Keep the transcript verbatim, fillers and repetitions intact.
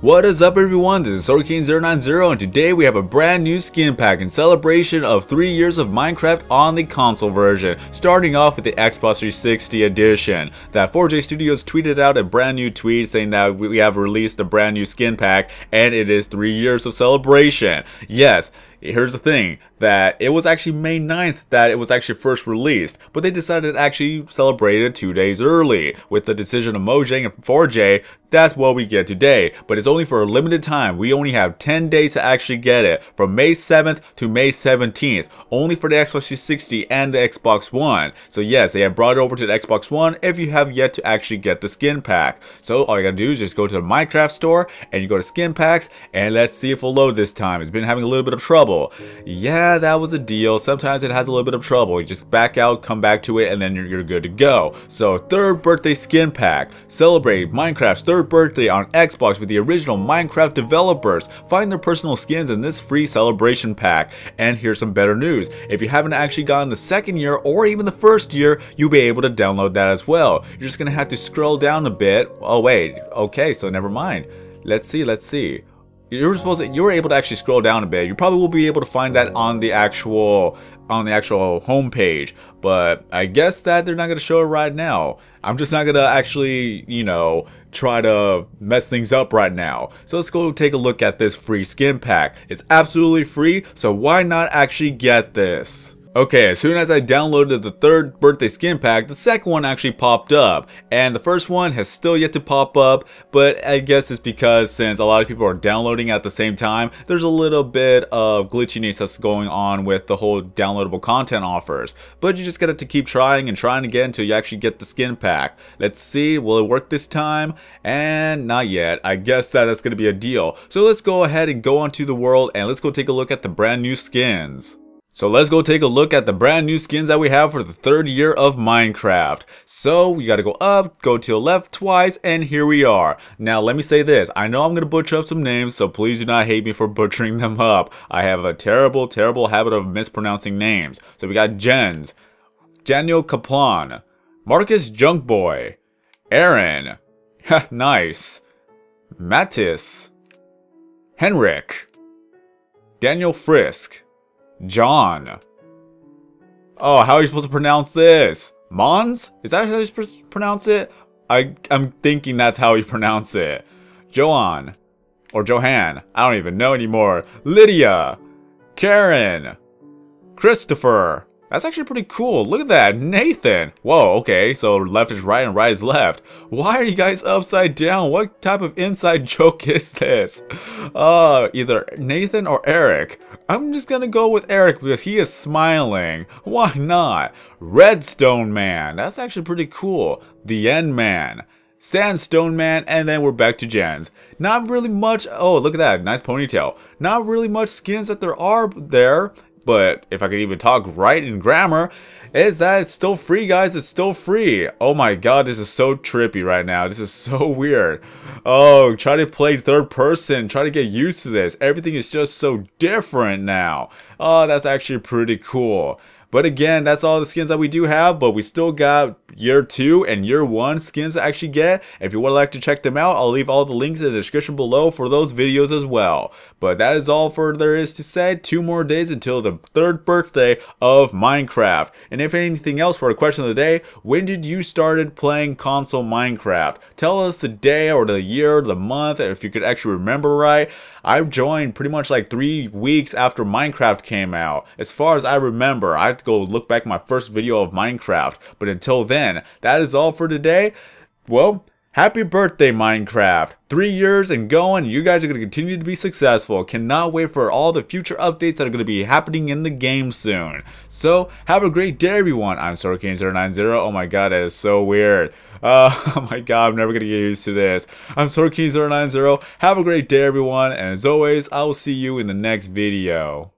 What is up everyone, this is Swordking zero nine zero and today we have a brand new skin pack in celebration of three years of Minecraft on the console version, starting off with the Xbox three sixty edition. That four J Studios tweeted out a brand new tweet saying that we have released a brand new skin pack and it is three years of celebration. Yes. Here's the thing, that it was actually May ninth that it was actually first released, but they decided to actually celebrate it two days early. With the decision of Mojang and four J, that's what we get today, but it's only for a limited time. We only have ten days to actually get it, from May seventh to May seventeenth, only for the Xbox three sixty and the Xbox One. So yes, they have brought it over to the Xbox One if you have yet to actually get the skin pack. So all you gotta do is just go to the Minecraft store, and you go to skin packs, and let's see if it'll load this time. It's been having a little bit of trouble. Yeah, that was a deal. Sometimes it has a little bit of trouble. You just back out, come back to it, and then you're, you're good to go. So, third birthday skin pack. Celebrate Minecraft's third birthday on Xbox with the original Minecraft developers. Find their personal skins in this free celebration pack. And here's some better news. If you haven't actually gotten the second year or even the first year, you'll be able to download that as well. You're just gonna have to scroll down a bit. Oh wait, okay, so never mind. Let's see, let's see. You're supposed to, you're able to actually scroll down a bit. You probably will be able to find that on the actual on the actual homepage, but I guess that they're not going to show it right now. I'm just not going to actually, you know, try to mess things up right now. So let's go take a look at this free skin pack. It's absolutely free, so why not actually get this? Okay, as soon as I downloaded the third birthday skin pack, the second one actually popped up. And the first one has still yet to pop up, but I guess it's because since a lot of people are downloading at the same time, there's a little bit of glitchiness that's going on with the whole downloadable content offers. But you just gotta to keep trying and trying again until you actually get the skin pack. Let's see, will it work this time? And not yet. I guess that that's gonna be a deal. So let's go ahead and go onto the world and let's go take a look at the brand new skins. So let's go take a look at the brand new skins that we have for the third year of Minecraft. So you gotta go up, go to the left twice, and here we are. Now let me say this, I know I'm gonna butcher up some names, so please do not hate me for butchering them up. I have a terrible, terrible habit of mispronouncing names. So we got Jens, Daniel Kaplan, Marcus Junkboy, Aaron, nice, Mattis, Henrik, Daniel Frisk, Jon. Oh, how are you supposed to pronounce this? Måns? Is that how you pronounce it? I, I'm thinking that's how you pronounce it. Johan. Or Johan. I don't even know anymore. Lydia. Karin. Kristoffer. That's actually pretty cool. Look at that. Nathan. Whoa, okay. So left is right and right is left. Why are you guys upside down? What type of inside joke is this? Uh, either Nathan or Eric. I'm just gonna go with Eric because he is smiling. Why not? Redstone Man. That's actually pretty cool. The End Man. Sandstone Man, and then we're back to Jens. Not really much. Oh, look at that. Nice ponytail. Not really much skins that there are there. But if I could even talk right in grammar, is that it's still free, guys. It's still free. Oh my god, this is so trippy right now. This is so weird. Oh, try to play third person. Try to get used to this. Everything is just so different now. Oh, that's actually pretty cool. But again, that's all the skins that we do have, but we still got year two and year one skins to actually get. If you would like to check them out, I'll leave all the links in the description below for those videos as well. But that is all for there is to say. Two more days until the third birthday of Minecraft. And if anything else for a question of the day, when did you started playing console Minecraft? Tell us the day or the year, the month, if you could actually remember right. I joined pretty much like three weeks after Minecraft came out. As far as I remember, I to go look back at my first video of Minecraft. But until then, that is all for today. Well, happy birthday Minecraft. Three years and going. You guys are going to continue to be successful. Cannot wait for all the future updates that are going to be happening in the game soon. So, have a great day everyone. I'm Swordking zero nine zero. Oh my god, that is so weird. Uh, oh my god, I'm never going to get used to this. I'm Swordking zero nine zero. Have a great day everyone. And as always, I will see you in the next video.